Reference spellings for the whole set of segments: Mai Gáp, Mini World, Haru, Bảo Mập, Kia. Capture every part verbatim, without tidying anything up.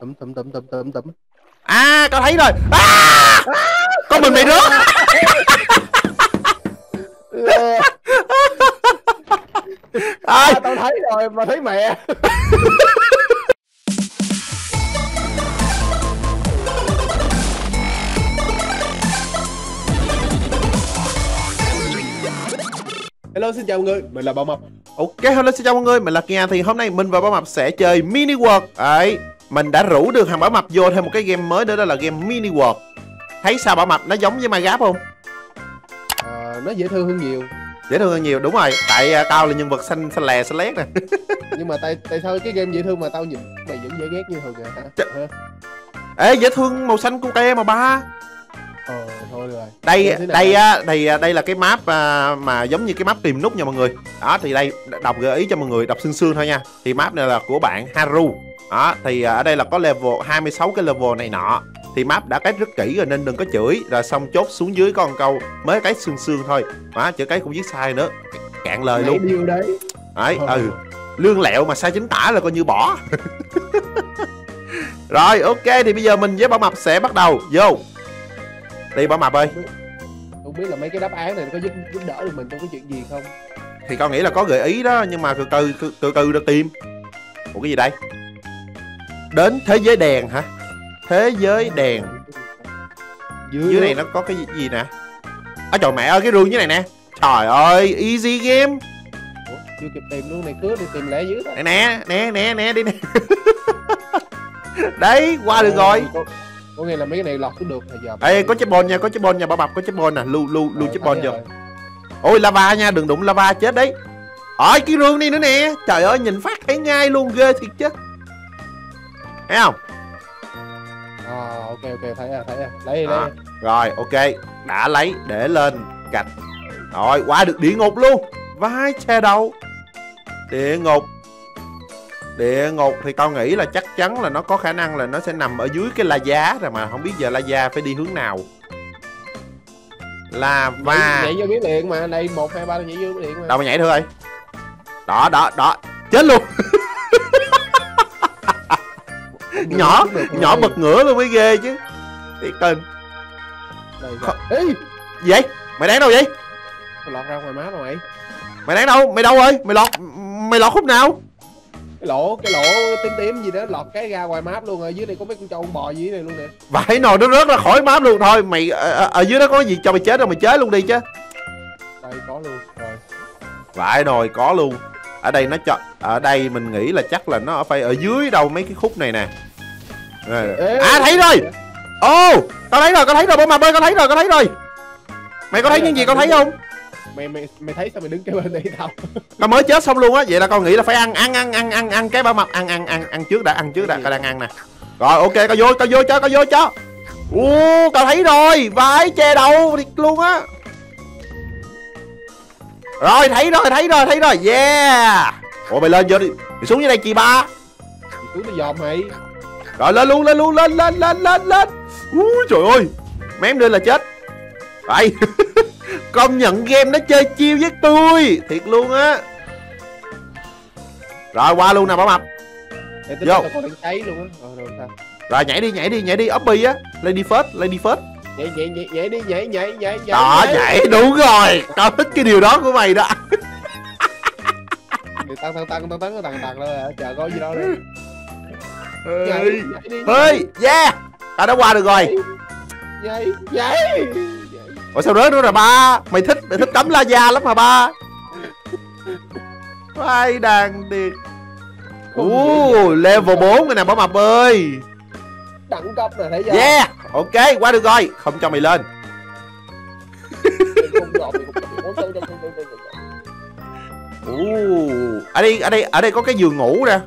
Tụm tụm tụm tụm tụm tụm. À, tao thấy rồi. À! À! Con mình bị rớt. À, tao thấy rồi mà thấy mẹ. Hello, xin chào mọi người, mình là Bảo Mập. Ok, hello, xin chào mọi người, mình là Kia. Thì hôm nay mình và Bảo Mập sẽ chơi Mini World. Đấy, mình đã rủ được thằng Bảo Mập vô thêm một cái game mới nữa, đó là game Mini World. Thấy sao Bảo Mập, nó giống với Mai Gáp không? À, nó dễ thương hơn nhiều. Dễ thương hơn nhiều, đúng rồi. Tại uh, tao là nhân vật xanh xanh lè xanh lét nè. Nhưng mà tại tại sao cái game dễ thương mà tao nhìn mày vẫn dễ ghét như thường vậy hả? Ch Ê, dễ thương màu xanh của cây mà ba. Ờ, thôi rồi. Đây đây á, thì đây là cái map à, mà giống như cái map tìm nút nha mọi người. Đó thì đây đọc gợi ý cho mọi người, đọc xương xương thôi nha. Thì map này là của bạn Haru. Đó thì ở đây là có level hai mươi sáu cái level này nọ. Thì map đã cách rất kỹ rồi nên đừng có chửi, rồi xong chốt xuống dưới có một câu mới cái xương xương thôi. Đó, chữ cái cũng viết sai nữa. Cạn lời luôn. Điều đấy. Đấy, ừ. ừ. Lương lẹo mà sai chính tả là coi như bỏ. Rồi ok, thì bây giờ mình với Bảo Mập sẽ bắt đầu vô. Đi Bảo Mập ơi, không biết là mấy cái đáp án này có giúp giúp đỡ được mình trong cái chuyện gì không? Thì con nghĩ là có gợi ý đó, nhưng mà từ từ từ từ, từ đã tìm. Ủa cái gì đây? Đến thế giới đèn hả? Thế giới đèn. Dưới, dưới này nó có cái gì, gì nè? Á trời mẹ ơi, cái rương dưới này nè. Trời ơi, easy game. Ủa, chưa kịp tìm luôn này, cứ đi tìm lẽ dưới này. Nè nè nè nè đi nè. Đấy qua được rồi. Có nghĩa là mấy cái này lọt cũng được rồi giờ. Ê, có chip ball nha, có chip ball nha Bảo Mập, có chip ball nè, lưu lưu lưu chip ball vô. Ôi lava nha, đừng đụng lava chết đấy. Ôi cái rương đi nữa nè. Trời ơi, nhìn phát thấy ngay luôn, ghê thiệt chứ. Thấy không? À ok ok, thấy à, thấy à. Lấy đi, lấy à, đi. Rồi ok, đã lấy để lên gạch. Rồi qua được địa ngục luôn. Vai xe đầu. Địa ngục. Địa ngục thì tao nghĩ là chắc chắn là nó có khả năng là nó sẽ nằm ở dưới cái la giá rồi, mà không biết giờ la giá phải đi hướng nào. Là và nhảy vô biết liền mà, đây một hai ba nhảy vô biết liền mà. Đâu mà nhảy thôi ơi. Đó đó đó, chết luôn. Nhỏ nhỏ bật ngửa luôn mới ghê chứ. Thiệt tình. Ê, gì vậy? Mày đáng đâu vậy? Mày lọt ra ngoài má rồi mày. Mày đáng đâu? Mày đâu ơi? Mày lọt mày lọt khúc nào? Cái lỗ, cái lỗ tím tím gì đó lọt cái ra ngoài map luôn rồi. Dưới này có mấy con trâu con bò gì dưới này luôn nè. Vãi nồi, nó rớt ra khỏi map luôn. Thôi mày ở, ở dưới đó có gì cho mày chết đâu, mày chết luôn đi chứ. Đây có luôn rồi. Vãi nồi, có luôn. Ở đây nó cho, ở đây mình nghĩ là chắc là nó phải ở dưới đâu mấy cái khúc này nè. Ê, à thấy rồi. Ô, oh, tao thấy rồi, con thấy rồi Bảo Mập ơi, con thấy rồi, con thấy rồi. Mày có thấy những gì con thấy không? Mày mày mày thấy sao mày đứng cái bên đây tao? Tao mới chết xong luôn á, vậy là con nghĩ là phải ăn ăn ăn ăn ăn ăn cái Bảo Mập, ăn ăn ăn ăn trước đã, ăn trước đã, tao đang ăn nè. Rồi ok, tao vô, tao vô cho, tao vô cho. Ô, tao thấy rồi, vãi che đầu thiệt luôn á. Rồi thấy rồi, thấy rồi, thấy rồi. Yeah. Ủa mày lên vô đi. Mày xuống dưới đây chị ba. Xuống nó dòm mày. Rồi lên luôn, lên luôn, lên lên lên lên lên. Úi trời ơi. Mém lên là chết. Vậy. Công nhận game nó chơi chiêu với tôi thiệt luôn á. Rồi qua luôn nè Bảo Mập. Vô luôn á. Rồi nhảy đi, nhảy đi, nhảy đi, Uppy á. Lady First, Lady First. Nhảy nhảy nhảy nhảy đi, nhảy nhảy nhảy nhảy. Đó nhảy đúng rồi. Tao thích cái điều đó của mày đó. Tăng tăng tăng tăng tăng tăng tăng lên, chờ coi gì đâu đi. Ơi, yeah. Tao đã qua được rồi. Nhảy nhảy. Ủa sao rớt nữa rồi ba? Mày thích mày thích cắm la da lắm mà ba. Vai đàn điệt. Ủa level bốn này nè Bảo Mập ơi. Đẳng cấp rồi thấy chưa? Yeah, ok, qua được rồi, không cho mày lên. Ủa, ở đây ở đây ở đây có cái giường ngủ nè.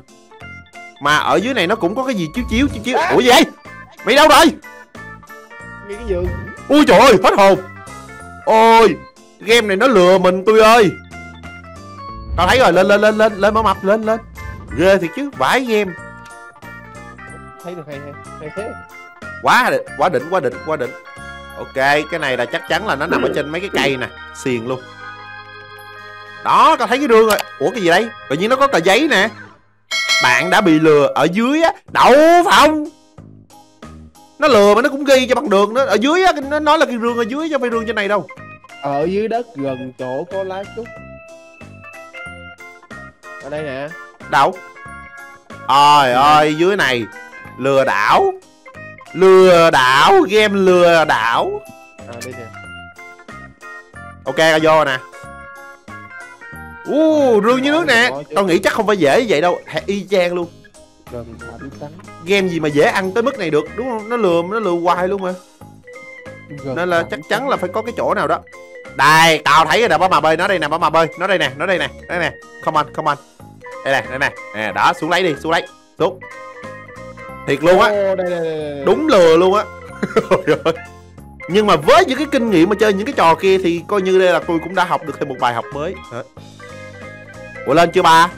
Mà ở dưới này nó cũng có cái gì chiếu chiếu chiếu chiếu. Ủa gì vậy? Mày đâu rồi? Ngay cái giường. Ui trời ơi, hết hồn. Ôi, game này nó lừa mình tôi ơi. Tao thấy rồi, lên lên lên lên lên Bảo Mập, lên lên. Ghê thiệt chứ, vãi game. Thấy được hay hay, hay thế. Quá đỉnh, quá đỉnh, quá đỉnh, quá đỉnh. Ok, cái này là chắc chắn là nó nằm ở trên mấy cái cây nè, xiền luôn. Đó, tao thấy cái rương rồi. Ủa cái gì đây? Tự nhiên nó có tờ giấy nè. bạn đã bị lừa ở dưới á. Đậu phòng nó lừa mà nó cũng ghi cho bằng được nữa. Ở dưới á, nó nói là cái rương ở dưới chứ không phải rương trên này đâu. Ở dưới đất gần chỗ có lá trúc. Ở đây nè. Đâu? Trời ơi, dưới này lừa đảo. Lừa đảo, game lừa đảo. À, đây nè. Ok, ra vô nè. Uuuu, rương như nước nè. Tao nghĩ chắc không phải dễ như vậy đâu. Y chang luôn. Game gì mà dễ ăn tới mức này được, đúng không? Nó lừa, nó lừa hoài luôn mà. Nên là chắc chắn là phải có cái chỗ nào đó. Đây, tao thấy rồi nè, Bảo Mập ơi, nó đây nè, Bảo Mập ơi, nó đây nè, nó đây nè, đây nè. Come on, come on. Đây nè, đây nè, nè, đó, xuống lấy đi, xuống lấy. Xuống. Thiệt luôn á. Đúng lừa luôn á. Nhưng mà với những cái kinh nghiệm mà chơi những cái trò kia thì coi như đây là tôi cũng đã học được thêm một bài học mới. Ủa, lên chưa ba?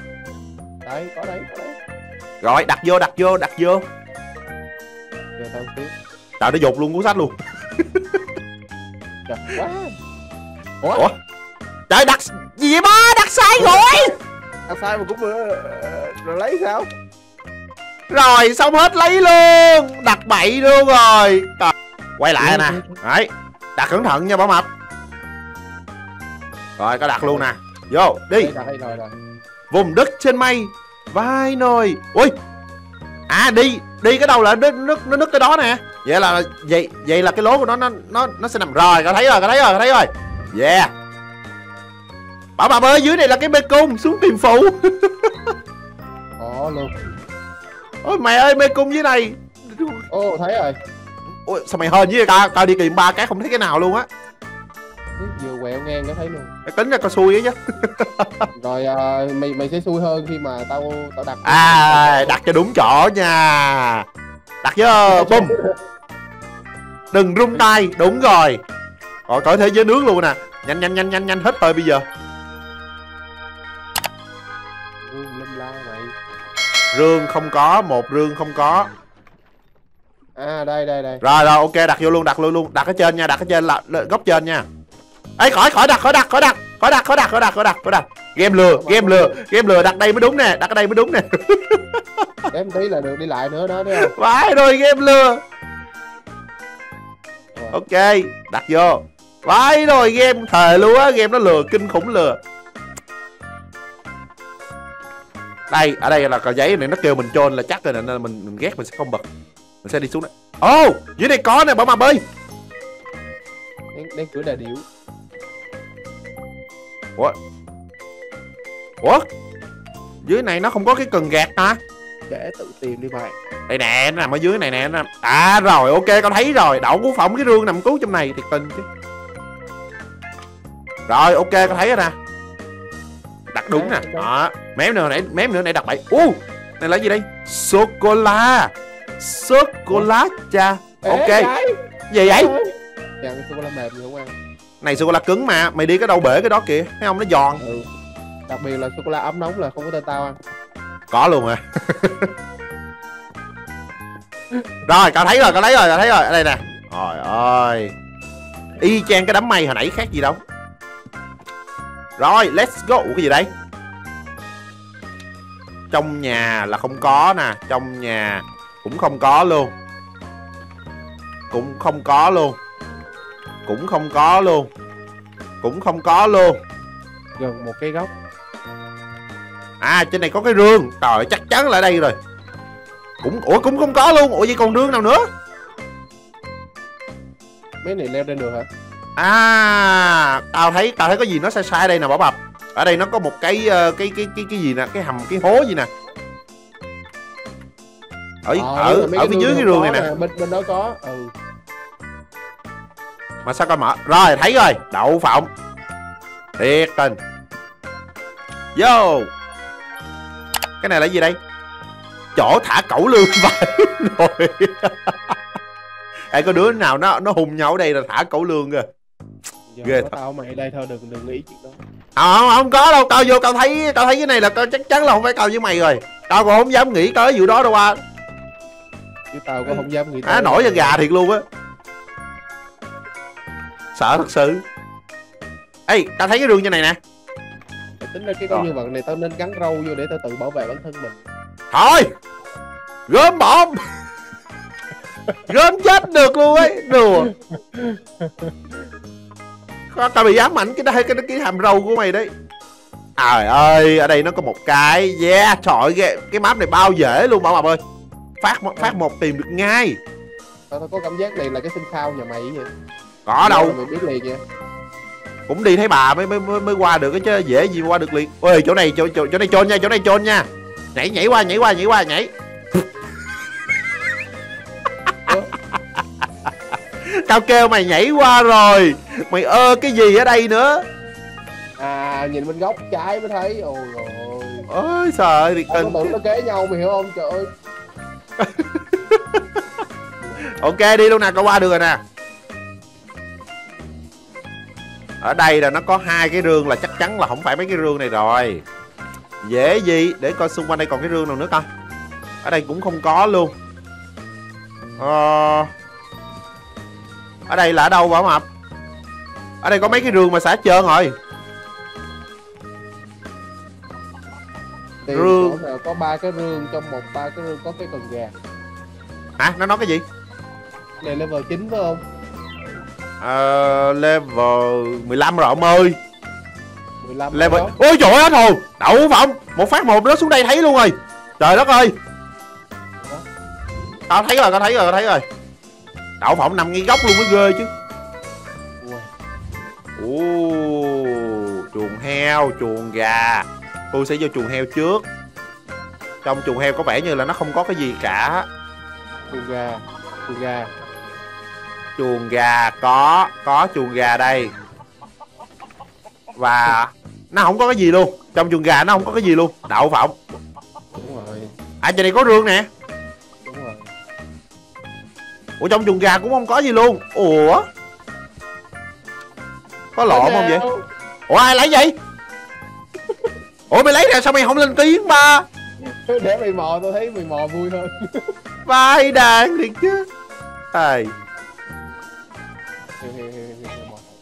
Đấy, có đấy, có đấy. Rồi, đặt vô, đặt vô, đặt vô. Rồi tao tiếp. Tao nó dột luôn cuốn sách luôn. Trời quá. Ủa? Ủa? Trời, đặt gì vậy ba? Đặt sai rồi. Đặt sai mà cũng rồi lấy sao? Rồi, xong hết lấy luôn. Đặt bậy luôn rồi. Trời. Quay lại nè. Đấy. Đặt cẩn thận nha Bảo Mập. Rồi, có đặt luôn nè. Vô, đi. Vùng đất trên mây. Vai nồi. Ui. À đi, đi cái đầu là nó nứt, nó nứt cái đó nè. Vậy là vậy vậy là cái lố của nó nó nó nó sẽ nằm rồi, có thấy rồi, có thấy rồi, có thấy rồi. Yeah. Bảo Mập ơi, dưới này là cái mê cung, xuống tìm phụ. Ồ luôn. Ôi mày ơi, mê cung dưới này. Ô thấy rồi. Ôi sao mày hên với tao, tao đi tìm ba cái không thấy cái nào luôn á. Vừa quẹo ngang nó thấy luôn. Mày tính ra coi xui á chứ. Rồi à, mày mày sẽ xui hơn khi mà tao tao đặt. À đặt cho đúng chỗ nha. Đặt vô, bum. Đừng rung tay, đúng rồi. Rồi cởi thế giới nước luôn nè. Nhanh nhanh nhanh nhanh nhanh hết rồi bây giờ. Rương lâm la mày. Rương không có, một rương không có. À đây đây đây. Rồi rồi ok, đặt vô luôn, đặt luôn luôn, đặt ở trên nha, đặt ở trên là góc trên nha. Ấy khỏi khỏi đặt khỏi đặt khỏi đặt khỏi đặt khỏi đặt khỏi đặt khỏi đặt khỏi đặt game lừa game lừa game lừa đặt đây mới đúng nè, đặt ở đây mới đúng nè. Để một tí là được đi lại nữa đó thấy không? Phải rồi, game lừa. Ok, đặt vô. Phải rồi, game thề luôn á, game nó lừa kinh khủng lừa. Đây ở đây là cờ giấy này, nó kêu mình trôn là chắc rồi nên mình mình ghét mình sẽ không bật, mình sẽ đi xuống đấy. Ô oh, dưới đây có nè Bảo Mập ơi. Đen cửa đà điểu. Ủa? Ủa? Dưới này nó không có cái cần gạt hả? Để tự tìm đi mày. Đây nè, nó nằm ở dưới này nè, nó nằm. À rồi, ok, con thấy rồi. Đậu cứu phỏng cái rương nằm cứu trong này thiệt tình chứ. Rồi, ok, con thấy rồi nè. Đặt đúng nè. Đó. Mém nữa nãy, mém nữa nãy đặt bậy. U, uh, này là gì đây? Sô cô la. Sô cô la cha. Ok. Gì vậy? Dạng sô cô la mềm gì không ăn. Này sô cô la cứng mà, mày đi cái đâu bể cái đó kìa, thấy không, nó giòn. Ừ. Đặc biệt là sô cô la ấm nóng là không có tên tao ăn. Có luôn hả? Rồi, cậu thấy rồi, cậu thấy rồi, cậu thấy rồi, ở đây nè. Trời ơi. Y chang cái đám mây hồi nãy khác gì đâu. Rồi, let's go. Ủa, cái gì đây? Trong nhà là không có nè, trong nhà cũng không có luôn. Cũng không có luôn. Cũng không có luôn. Cũng không có luôn. Gần một cái góc. À trên này có cái rương. Trời chắc chắn là ở đây rồi. Cũng ủa cũng không có luôn. Ủa vậy còn rương nào nữa? Mấy này leo lên được hả? À tao thấy tao thấy có gì nó sai sai đây nè Bảo Mập. Ở đây nó có một cái cái cái cái cái gì nè, cái hầm cái hố gì nè. Ở ờ, ở ở phía dưới cái rương này nè. Bên bên đó có. Ừ. Mà sao coi mở. Rồi thấy rồi. Đậu phộng. Thiệt tình. Vô. Cái này là gì đây? Chỗ thả cẩu lương vậy. Rồi. Ê có đứa nào nó nó hùng nhau ở đây là thả cẩu lương kìa. Ghê thật. Tao mày đây thôi, đừng đừng nghĩ chuyện đó. À, không không có đâu, tao vô tao thấy tao thấy cái này là tao chắc chắn là không phải tao với mày rồi. Tao còn không dám nghĩ tới vụ đó đâu à. Chứ tao cũng không dám nghĩ tới. Á à, nổi ra gà thiệt luôn á. Sợ thật sự. Ê, tao thấy cái rương như này nè. Tính ra cái con nhân vật này tao nên gắn râu vô để tao tự bảo vệ bản thân mình. Thôi gớm bỏm. Gớm chết được luôn ấy. Đùa. Tao bị ám ảnh cái đây, cái cái hàm râu của mày đấy. Trời ơi, ở đây nó có một cái. Yeah, trời ơi, cái, cái map này bao dễ luôn Bảo Mập ơi. Phát phát một tìm được ngay. Tao có cảm giác này là cái sinh khao nhà mày vậy. Có đâu. Mày biết liền vậy. Cũng đi thấy bà mới mới mới, mới qua được cái chứ dễ gì mà qua được liền. Ôi chỗ này chỗ chỗ, chỗ này chôn nha, chỗ này chôn nha. Nhảy nhảy qua, nhảy qua, nhảy qua, nhảy. Tao kêu mày nhảy qua rồi. Mày ơ cái gì ở đây nữa? À nhìn bên góc trái mới thấy. Ôi rồi. Ôi trời ơi, thiệt tình. Tưởng nó kế nhau mày hiểu không? Trời ơi. Ok đi luôn nè, tao qua được rồi nè. Ở đây là nó có hai cái rương là chắc chắn là không phải mấy cái rương này rồi. Dễ gì. Để coi xung quanh đây còn cái rương nào nữa coi. Ở đây cũng không có luôn. Ờ... Ở đây là ở đâu Bảo Mập? Ở đây có mấy cái rương mà xả trơn rồi. Tiền rương có ba cái rương, trong một ba cái rương có cái cần gà. Hả? Nó nói cái gì? Này level chín phải không? Ờ... Uh, level mười lăm rồi ông ơi. Mười lăm level... Ôi trời ơi thôi. Đậu vọng. Một phát một nó xuống đây thấy luôn rồi. Trời đất ơi. Hả? Tao thấy rồi, tao thấy rồi, tao thấy rồi. Đậu phộng nằm ngay góc luôn mới ghê chứ. Ồ, chuồng heo, chuồng gà. Tôi sẽ vô chuồng heo trước. Trong chuồng heo có vẻ như là nó không có cái gì cả. Chuồng gà, chuồng gà. Chuồng gà có, có chuồng gà đây. Và nó không có cái gì luôn. Trong chuồng gà nó không có cái gì luôn. Đậu phộng. Đúng rồi. À chỗ này có rương nè. Ủa trong chuồng gà cũng không có gì luôn. Ủa có lộn không vậy? Ủa ai lấy vậy? Ủa mày lấy nè sao mày không lên tiếng ba? Để mày mò, tao thấy mày mò vui hơn. Vai đàn thiệt chứ. Ê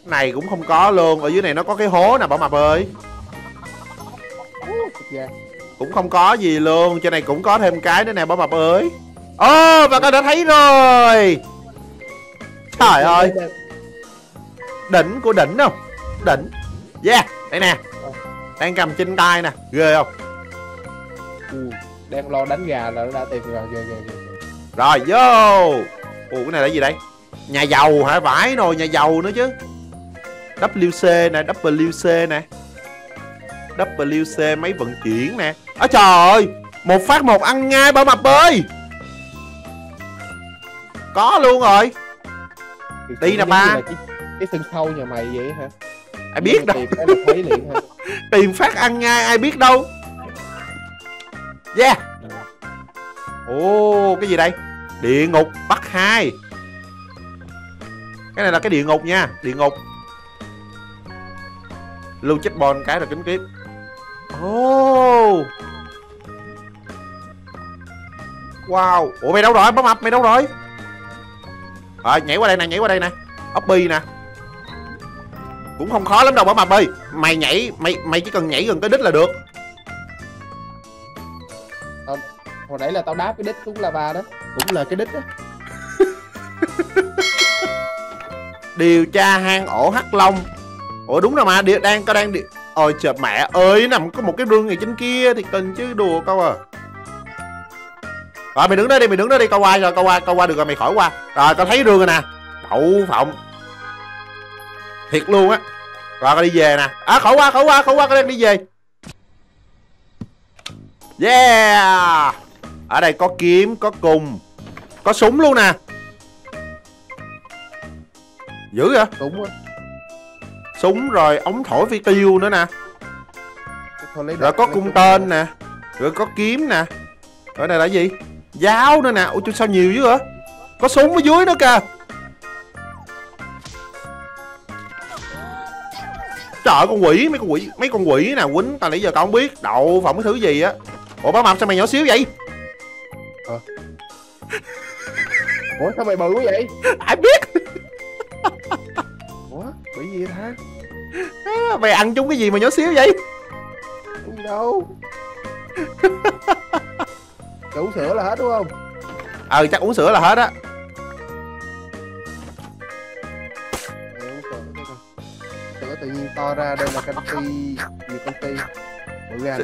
này cũng không có luôn. Ở dưới này nó có cái hố nè Bảo Mập ơi. Cũng không có gì luôn. Trên này cũng có thêm cái nữa nè Bảo Mập ơi. Ồ, oh, bà con đã thấy rồi. Trời ơi. Đỉnh của đỉnh không? Đỉnh. Yeah, đây nè. Đang cầm trên tay nè, ghê không? Ừ, đang lo đánh gà là nó đã tìm rồi, ghê ghê ghê. Rồi, vô. Ủa, cái này là gì đây? Nhà giàu hả? Vãi rồi, nhà giàu nữa chứ. W C nè, W C nè. W C máy vận chuyển nè. Á trời ơi, một phát một ăn ngay Bảo Mập ơi. Có luôn rồi. Thì đi nè ba. Cái, cái sân khâu nhà mày vậy hả? Ai biết đâu. Tìm phát ăn ngay ai biết đâu. Yeah. Ồ oh, cái gì đây? Địa ngục bắt hai. Cái này là cái địa ngục nha. Địa ngục. Lưu chết bon cái là kính kiếp. Ồ oh. Wow. Ủa mày đâu rồi Bảo Mập, mày đâu rồi? Ờ, nhảy qua đây nè, nhảy qua đây nè. Oppie nè. Cũng không khó lắm đâu Bảo Mập ơi. Mày nhảy, mày mày chỉ cần nhảy gần tới đít là được. À, hồi nãy là tao đáp cái đít xuống lava đó. Cũng là cái đít đó. Điều tra hang ổ hắc long. Ủa đúng rồi mà, đang có đang... Ôi trời mẹ ơi, nằm có một cái rương này trên kia thì cần chứ đùa câu à. Rồi mày đứng đó đi, mày đứng đó đi, coi qua rồi, coi qua, coi qua được rồi mày khỏi qua. Rồi tao thấy rương rồi nè. Đậu phộng. Thiệt luôn á. Rồi tao đi về nè. À khỏi qua, khỏi qua, khỏi qua, tao đang đi về. Yeah. Ở đây có kiếm, có cùng. Có súng luôn nè. Dữ vậy? Đúng rồi. Súng rồi, ống thổi phi tiêu nữa nè. Rồi có cung tên nè. Rồi có kiếm nè. Ở đây là gì? Giáo nữa nè. Ủa chú sao nhiều dữ vậy? Có súng ở dưới nữa kìa. Trời ơi, con quỷ, mấy con quỷ, mấy con quỷ nè, quýnh tao nãy giờ tao không biết. Đậu phộng cái thứ gì á. Ủa Bảo Mập sao mày nhỏ xíu vậy? Ờ. Ủa sao mày bự quá vậy? Ai biết. Ủa, quỷ gì hả? À, mày ăn chúng cái gì mà nhỏ xíu vậy? Đâu. Là uống sữa là hết đúng không? Ờ chắc uống sữa là hết á. Sữa tự nhiên to ra, đây là canh ti. Nhiều canh ti.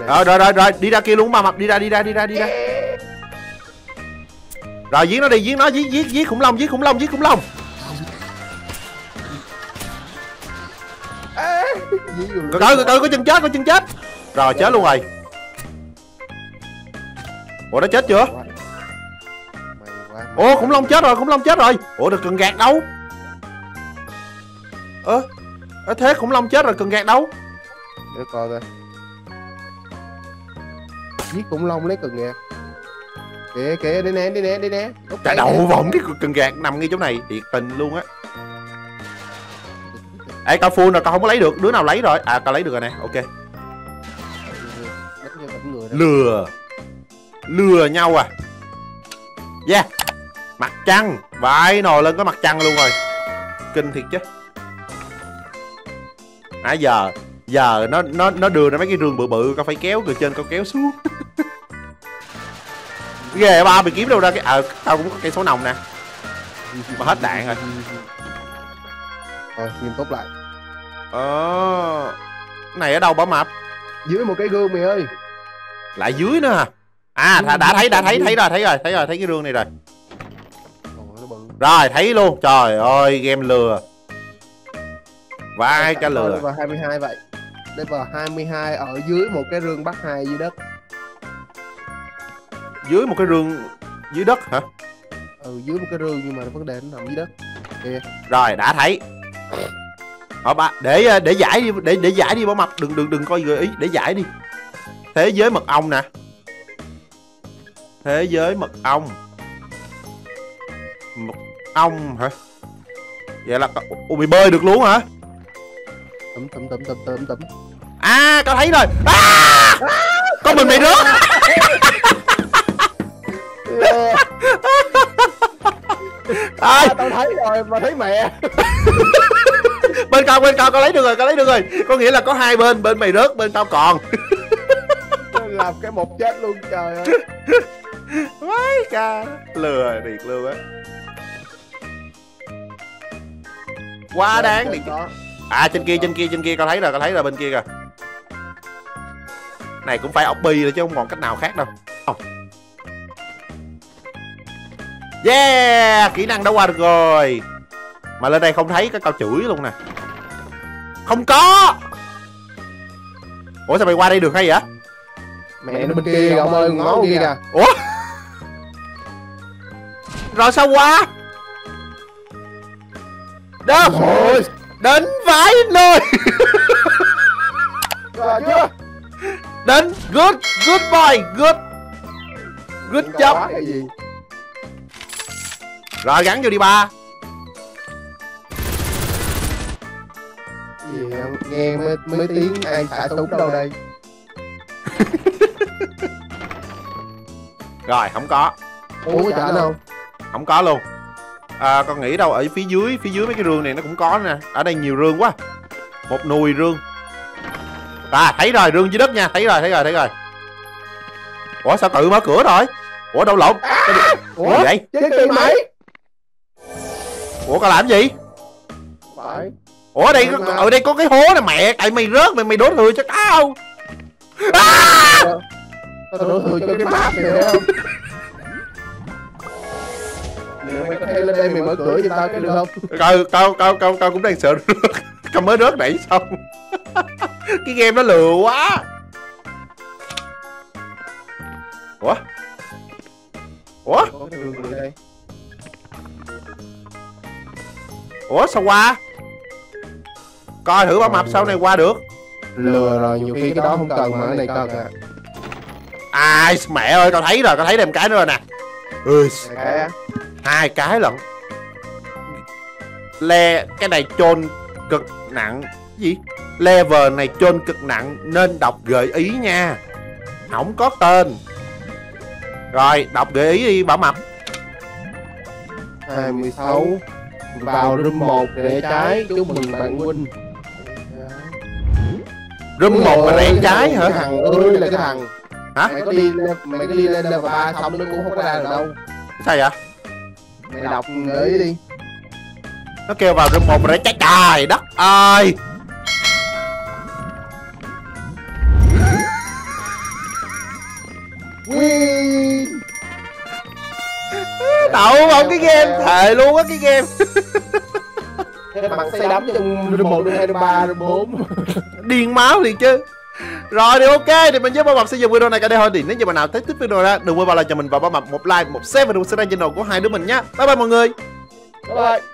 Rồi rồi rồi rồi, đi ra kia luôn Bảo Mập, đi ra đi ra đi ra đi ra. Rồi giết nó đi, giết nó, giết giết giết khủng long, giết khủng long, giết khủng long. Coi coi coi có chân chết, có chân chết. Rồi chết luôn rồi. Ủa nó chết chưa? Ủa khủng long chết rồi, khủng long chết rồi. Ủa được cần gạt đâu? Ơ à, thế khủng long chết rồi cần gạt đâu? Để coi coi. Giết khủng long lấy cần gạt. Kìa kìa đi nè đi nè đi nè. Trời đầu vòng cái cần gạt nằm ngay chỗ này, thiệt tình luôn á. Ê tao full rồi, tao không có lấy được, đứa nào lấy rồi? À tao lấy được rồi nè, ok. Lừa lừa nhau à. Yeah, mặt trăng vãi nồi lên, có mặt trăng luôn rồi, kinh thiệt chứ. Nãy à, giờ giờ nó nó nó đưa ra mấy cái rương bự bự, tao phải kéo từ trên, tao kéo xuống. Ghê ba mày kiếm đâu ra cái ờ à, tao cũng có cây số nồng nè mà hết đạn rồi. Rồi nghiêm túc lại. Ờ à, này ở đâu Bảo Mập? Dưới một cái gương mày ơi. Lại dưới nữa hả? À đã, đã thấy đã thấy thấy rồi thấy rồi thấy rồi thấy cái rương này rồi. Rồi thấy luôn. Trời ơi game lừa. Vai cả lừa. Level hai mươi hai vậy. Level hai mươi hai ở dưới một cái rương bắt hai dưới đất. Dưới một cái rương dưới đất hả? Ừ dưới một cái rương nhưng mà vấn đề nó nằm dưới đất. Kìa. Rồi đã thấy. Ở ba để để giải đi, để để giải đi Bảo Mập, đừng đừng đừng coi gợi ý, để giải đi. Thế giới mật ong nè. Thế giới mật ong. Mật ong hả? Vậy là ui bị bơi được luôn hả? Tụm tụm tụm tụm tụm tụm. À, tao thấy rồi. À! Con mình bị rớt. Ai à, tao thấy rồi mà thấy mẹ. Bên con bên con con lấy được rồi, con lấy được rồi. Có nghĩa là có hai bên, bên mày rớt, bên tao còn. Làm cái một chết luôn trời ơi. Mấy ca lừa thiệt luôn á. Quá đáng thiệt. À trên kia trên kia trên kia con thấy rồi, con thấy rồi bên kia kìa. Này cũng phải oppi rồi chứ không còn cách nào khác đâu. Oh. Yeah, kỹ năng đã qua được rồi. Mà lên đây không thấy cái tao chửi luôn nè. Không có. Ủa sao mày qua đây được hay vậy? Mẹ, mẹ nó bên kia ông ơi, ngó kia kìa. Ủa? Rồi sao qua? Đó. Rồi. Đến vãi nồi. Rồi chưa? Đến good, good boy, good. Good job. Rồi gắn vô đi ba. Yeah, nghe mới, mới tiếng ai xả súng đâu đây. Rồi không có. Ủa chả đâu. Không có luôn. À, con nghĩ đâu ở phía dưới, phía dưới mấy cái rương này nó cũng có nè. Ở đây nhiều rương quá. Một nùi rương. À thấy rồi, rương dưới đất nha, thấy rồi, thấy rồi, thấy rồi. Ủa sao tự mở cửa rồi? Ủa đâu lộn. À, ủa gì vậy? Chết tim mày. Ủa con làm gì? Phải. Ủa ở đây có, ở đây có cái hố nè mẹ, tại mày rớt mày mày đổ thừa cho tao. À! Tao đổ thừa cho cái map này không? Mày có thể lên đây mày mở cửa cho tao cái được không? Tao tao tao tao tao cũng đang sợ rớt. Tao mới rớt nãy xong. Cái game nó lừa quá. Ủa? Ủa? Ủa sao qua? Coi thử Bảo Mập sau này qua được. Lừa rồi, nhiều khi cái đó không cần mà cái này cần à. Ai mẹ ơi, tao thấy rồi, tao thấy thêm cái nữa rồi nè. Ừ. Hai cái lận. Le cái này chôn cực nặng. Gì? Level này chôn cực nặng nên đọc gợi ý nha. Không có tên. Rồi, đọc gợi ý đi Bảo Mập. hai mươi sáu. Vào room một rẽ trái, chúc mừng bạn huynh. Room một mà rẽ trái hả? Thằng ơi là cái thằng. Hả? Mày có đi mày có đi lên level ba không nó cũng không có ra được đâu. Sao vậy? Mày đọc nghĩ đi. Nó kêu vào room một rồi đấy. Trời đất ơi. Win. Đậu không cái game, thề luôn á cái game. Cái mặt xây đắm trong room một, room hai, room ba, room bốn. Điên máu liền chứ. Rồi thì ok, thì mình với Bảo Mập sẽ dừng video này cả đây thôi. Thì nếu như bạn nào thấy thích video ra, đừng quên vào lại cho mình và Bảo Mập một like, một share và đừng quên subscribe channel của hai đứa mình nhé. Bye bye mọi người. Bye bye.